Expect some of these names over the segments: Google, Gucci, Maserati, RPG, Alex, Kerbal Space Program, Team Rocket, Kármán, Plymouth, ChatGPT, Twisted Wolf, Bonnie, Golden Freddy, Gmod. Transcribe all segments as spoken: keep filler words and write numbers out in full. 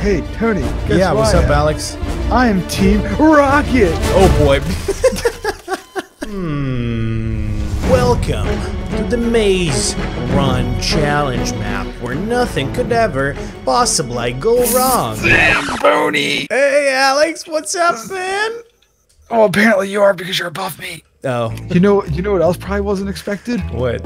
Hey, Tony, guess Yeah, what's up, Alex? I am Team Rocket! Oh, boy. hmm. Welcome to the Maze Run Challenge map, where nothing could ever possibly go wrong. Sam, Bonnie! Hey, Alex, what's up, man? Oh, apparently you are, because you're above me. Oh. You know, you know what else probably wasn't expected? What?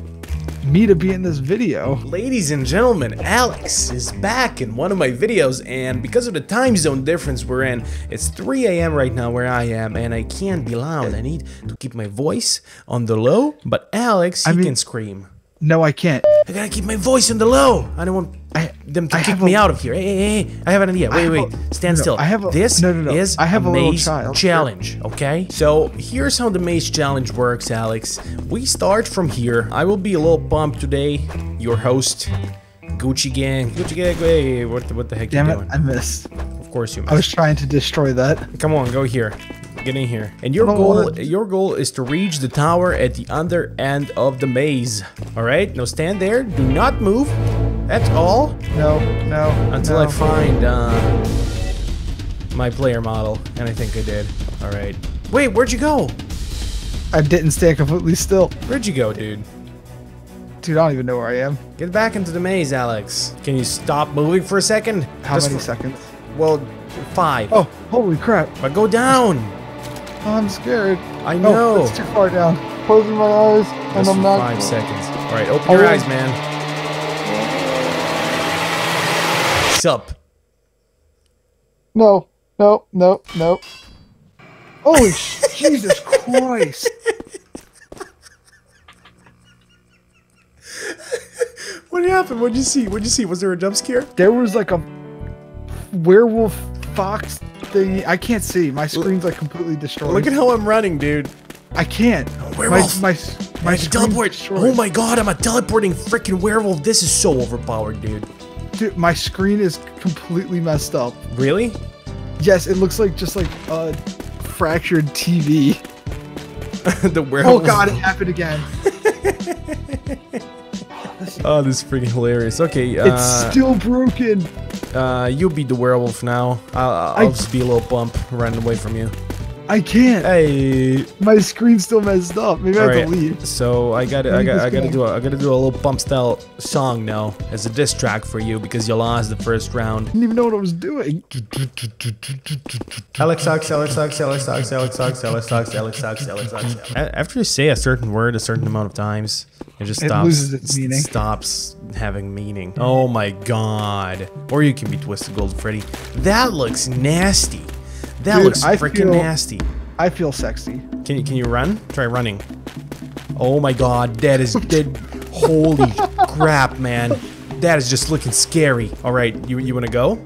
Me to be in this video. Ladies and gentlemen, Alex is back in one of my videos, and because of the time zone difference we're in, it's three A M right now where I am, and I can't be loud. I need to keep my voice on the low, but Alex, he I mean, can scream. No, I can't. I gotta keep my voice on the low. I don't want I, them to I kick me a, out of here. Hey, hey, hey, I have an idea. Wait, wait, a, stand no, still. I have a, this no, no, no. is I have a, a maze child. challenge, okay? So here's how the maze challenge works, Alex. We start from here. I will be a little pumped today, your host, Gucci Gang. Gucci Gang, hey, what the, what the heck Damn you doing? Damn it, I missed. Of course you missed. I was trying to destroy that. Come on, go here. Get in here. And your goal your goal is to reach the tower at the other end of the maze. Alright, now stand there. Do not move at all. No, no. Until no. I find uh, my player model. And I think I did. Alright. Wait, where'd you go? I didn't stay completely still. Where'd you go, dude? Dude, I don't even know where I am. Get back into the maze, Alex. Can you stop moving for a second? How Just many seconds? Well, five. Oh, holy crap. But go down. Oh, I'm scared. I know. Oh, it's too far down. Closing my eyes, and I'm not. Five seconds. All right, open your eyes, man. What's up? No, no, no, no. Holy Jesus Christ! What happened? What'd you see? What'd you see? Was there a jump scare? There was like a werewolf fox thing. I can't see. My screen's like completely destroyed. Look at how I'm running, dude. I can't. Oh, werewolf. My, my, my teleport. Destroyed. Oh my god, I'm a teleporting freaking werewolf. This is so overpowered, dude. Dude, my screen is completely messed up. Really? Yes, it looks like just like a fractured T V. The werewolf. Oh god, it happened again. Oh, this is freaking hilarious. Okay, uh, it's still broken. Uh, you'll be the werewolf now. I'll, I'll just be a little bump running away from you. I can't. Hey, my screen's still messed up. Maybe I have to leave. So I got, I got, I got to do, a, I got to do a little bump style song now as a diss track for you because you lost the first round. I didn't even know what I was doing. Alex, Alex, Alex, Alex, Alex, Alex, Alex, Alex, Alex, Alex, Alex, Alex, Alex. After you say a certain word a certain amount of times, it just stops. It loses its meaning. Stops having meaning. Oh my god! Or you can be Twisted Wolf Freddy. That looks nasty. That Dude, looks freaking nasty. I feel sexy. Can you can you run? Try running. Oh my god, that is dead. Holy crap, man. That is just looking scary. All right, you you want to go?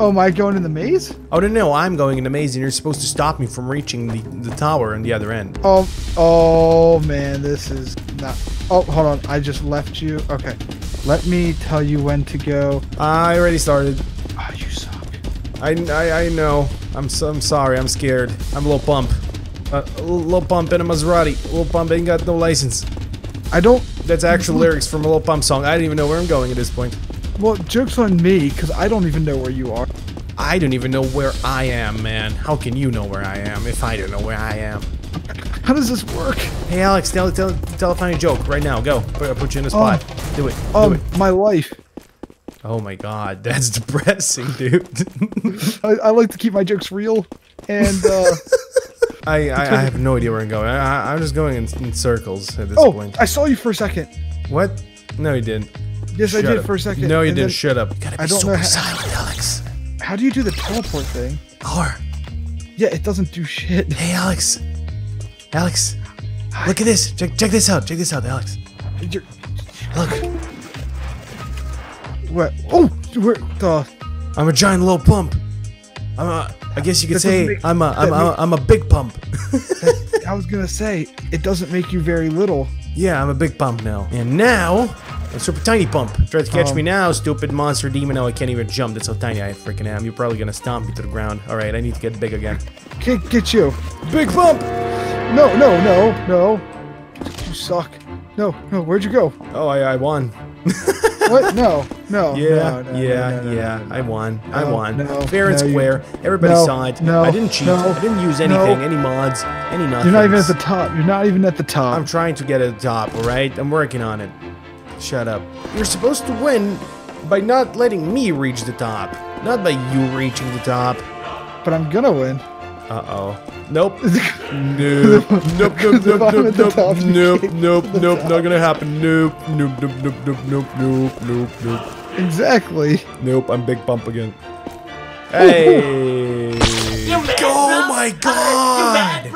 Oh, am I going in the maze? Oh no, no, I'm going in the maze, and you're supposed to stop me from reaching the the tower on the other end. Oh, oh man, this is not. Oh, hold on, I just left you. Okay, let me tell you when to go. I already started. Oh, you suck. I I, I know. I'm, so, I'm sorry, I'm scared. I'm a little pump. Uh, a little pump in a Maserati. A little pump ain't got no license. I don't... That's actual lyrics from a little pump song. I don't even know where I'm going at this point. Well, joke's on me, because I don't even know where you are. I don't even know where I am, man. How can you know where I am if I don't know where I am? How does this work? Hey, Alex, tell, tell, tell a funny joke right now. Go. Put, put you in a spot. Um, do it. Do um, it. My life. Oh my god, that's depressing, dude. I, I like to keep my jokes real, and uh... I, I, I have no idea where I'm going. I, I'm just going in, in circles at this oh, point. Oh, I saw you for a second. What? No, you didn't. Yes, Shut I did up. for a second. No, you and didn't. Then, Shut up. You gotta be I don't super know how, silent, Alex. How do you do the teleport thing? R. Yeah, it doesn't do shit. Hey, Alex. Alex. Hi. Look at this. Check, check this out. Check this out, Alex. You're... Look. What? Oh, where the? I'm a giant little pump. I'm a, I guess you could say make, I'm a I'm a, make, I'm a big pump. that, I was gonna say it doesn't make you very little. Yeah, I'm a big pump now. And now a super tiny pump. Try to catch um, me now, stupid monster demon. Oh, I can't even jump. That's how tiny I freaking am. You're probably gonna stomp me to the ground. All right, I need to get big again. Can't get you, big pump. No, no, no, no. You suck. No, no. Where'd you go? Oh, I I won. What? No. No. Yeah. No, no, yeah. No, no, no, yeah. No, no, no. I won. No, I won. No, Fair and no, square. You, Everybody no, saw it. No, I didn't cheat. No, I didn't use anything. No. Any mods. Any nothing. You're not even at the top. You're not even at the top. I'm trying to get at the top, all right? I'm working on it. Shut up. You're supposed to win by not letting me reach the top. Not by you reaching the top. But I'm gonna win. Uh-oh. Nope. Nope. Nope. Nope. Nope. Nope. Nope. Nope. Nope. Nope. Not gonna happen. Nope. Nope. Nope. Nope. Nope. Nope. Nope. Nope. Nope. Exactly. Nope. I'm Big Pump again. Hey. Oh my God.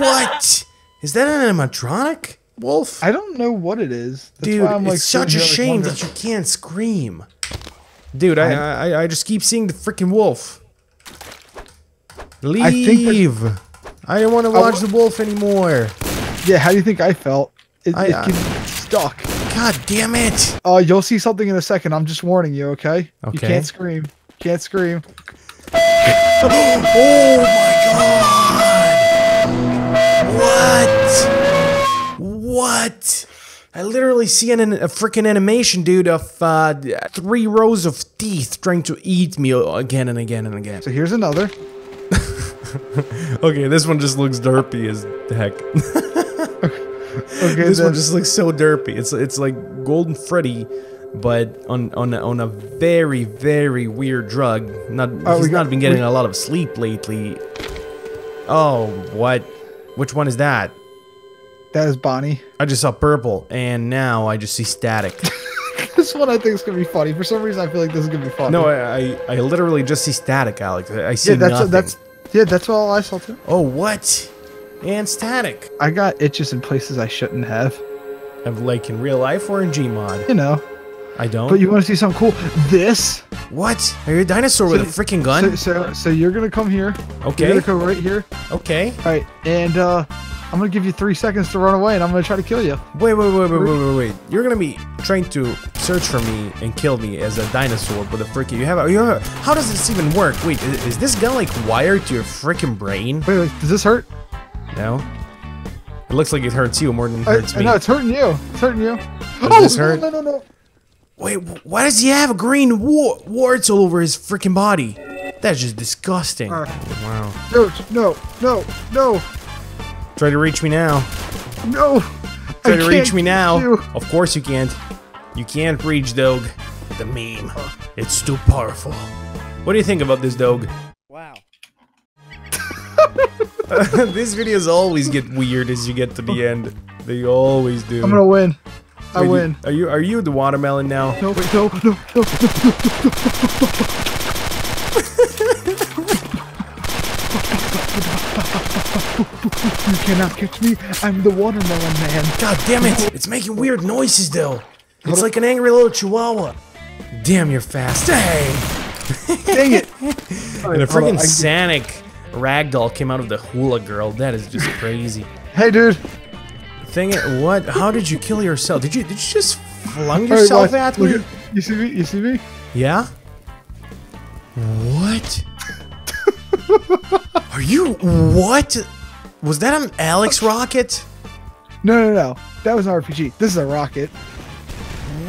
What? Is that an animatronic wolf? I don't know what it is. Dude, it's such a shame that you can't scream. Dude, I I I just keep seeing the freaking wolf. Leave! I, I don't want to watch oh. the wolf anymore. Yeah, how do you think I felt? It, I, it uh, gets stuck. God damn it! Oh, uh, you'll see something in a second. I'm just warning you, okay? Okay. You can't scream. Can't scream. Oh my God! What? What? I literally see an, a freaking animation, dude, of uh, three rows of teeth trying to eat me again and again and again. So here's another. Okay, this one just looks derpy as heck. Okay, this then. one just looks so derpy. It's it's like Golden Freddy, but on on a, on a very very weird drug. Not oh, he's not got, been getting a lot of sleep lately. Oh, what? Which one is that? That is Bonnie. I just saw purple, and now I just see static. This one I think is gonna be funny. For some reason, I feel like this is gonna be funny. No, I I, I literally just see static, Alex. I, I see yeah, that's nothing. A, that's Yeah, that's all I saw too. Oh, what? And static. I got itches in places I shouldn't have. Of like in real life or in Gmod? You know. I don't. But you want to see something cool? This. What? Are you a dinosaur so, with a freaking gun? So, so, so you're gonna come here. Okay. You're gonna go right here. Okay. All right, and uh, I'm gonna give you three seconds to run away, and I'm gonna try to kill you. Wait, wait, wait, wait, wait, wait, wait. You're gonna be trying to search for me and kill me as a dinosaur with a freaking. You have a. You have a how does this even work? Wait, is, is this gun like wired to your freaking brain? Wait, wait. Does this hurt? No. It looks like it hurts you more than it hurts I, me. No, it's hurting you. It's hurting you. Does oh, this hurt? No, no, no, no. Wait, why does he have a green war warts all over his freaking body? That's just disgusting. Uh, wow. No, no, no, no. Try to reach me now. No. Try I to reach me now. You. Of course you can't. You can't reach, dog. The meme. It's too powerful. What do you think about this, dog? Wow. These videos always get weird as you get to the end. They always do. I'm gonna win. I wait, win. Are you are you the watermelon now? No, wait, no, no, no, no, no, no, no, no, no. You cannot catch me. I'm the watermelon man. God damn it! It's making weird noises though. It's like an angry little chihuahua. Damn, you're fast. Dang! Dang it! And a freaking Sonic ragdoll came out of the hula girl. That is just crazy. Hey, dude. Thing it, what? How did you kill yourself? Did you did you just flung yourself right, at me? At, you see me? You see me? Yeah. What? Are you what? Was that an Alex rocket? No, no, no. That was an R P G. This is a rocket.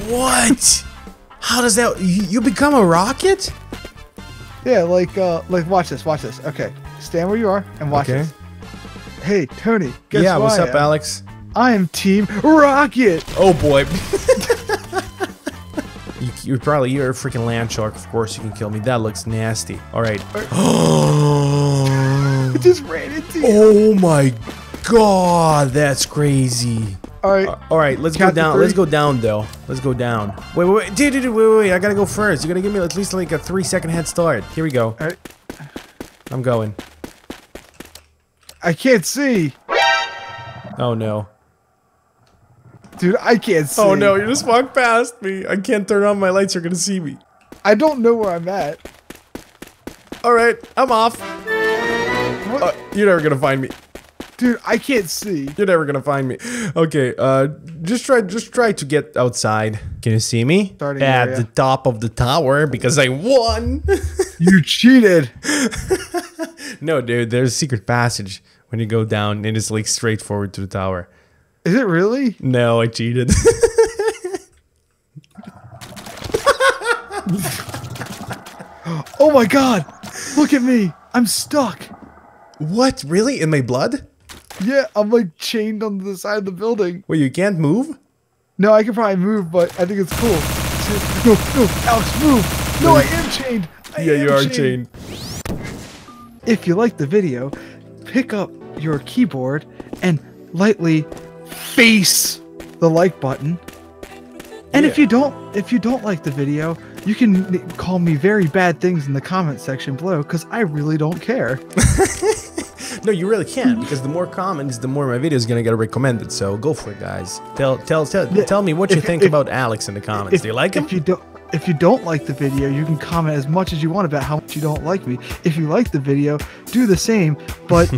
What? How does that? You, you become a rocket? Yeah, like uh, like watch this, watch this. Okay, stand where you are and watch okay. this. Hey, Tony. Guess yeah, what's I up, am? Alex? I am Team Rocket! Oh boy. you, you're probably, you're a freaking land shark, of course you can kill me. That looks nasty. Alright. I just ran into you. Oh my God, that's crazy. Alright. Uh, Alright, let's Count go down. Let's go down, though. Let's go down. Wait, wait, wait. Dude, dude, dude, wait, wait, wait. I gotta go first. You're gonna give me at least like a three second head start. Here we go. Alright. I'm going. I can't see. Oh no. Dude, I can't see. Oh no, you just walked past me. I can't turn on my lights, you're gonna see me. I don't know where I'm at. Alright, I'm off. Uh, you're never gonna find me. Dude, I can't see. You're never gonna find me. Okay, uh, just try just try to get outside. Can you see me? Starting At area. the top of the tower because I won! You cheated! No, dude, there's a secret passage when you go down and it's like straight forward to the tower. Is it really? No, I cheated. Oh my god! Look at me! I'm stuck! What? Really? In my blood? Yeah, I'm like chained on the side of the building. Wait, you can't move? No, I can probably move, but I think it's cool. No, no, Alex, move! No, I am chained! I yeah, am you are chained. chained. If you like the video, pick up your keyboard and lightly face the like button. And yeah. if you don't, if you don't like the video, you can call me very bad things in the comment section below, because I really don't care. No, you really can, because the more comments, the more my video is gonna get recommended. So go for it, guys. Tell, tell, tell, tell me what you if, think if, about Alex in the comments. If, Do you like him? If you don't, if you don't like the video, you can comment as much as you want about how much you don't like me. If you like the video, do the same, but.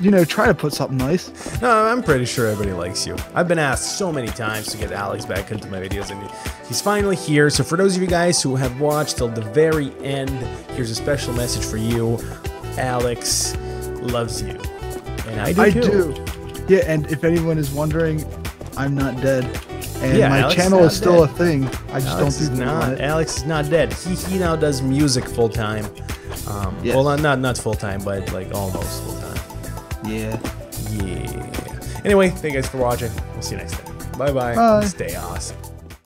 You know, try to put something nice. No, I'm pretty sure everybody likes you. I've been asked so many times to get Alex back into my videos, and he's finally here. So for those of you guys who have watched till the very end, here's a special message for you. Alex loves you. And I do I too. do. Yeah, and if anyone is wondering, I'm not dead. And yeah, my Alex channel is, is still dead. a thing. I just Alex don't do that. Alex is not dead. He, he now does music full-time. Um, yes. Well, not, not full-time, but like almost full-time. Yeah. Yeah. Anyway, thank you guys for watching. We'll see you next time. Bye-bye. Bye. Stay awesome.